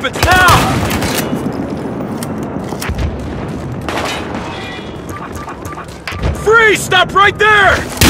weapons now! Freeze! Stop right there!